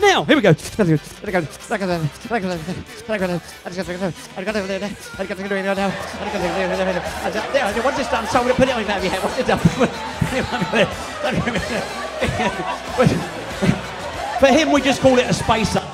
now. Here we go. Once it's done, so I'm going to put it on your head. Once it's done, for him, we just call it a spacer.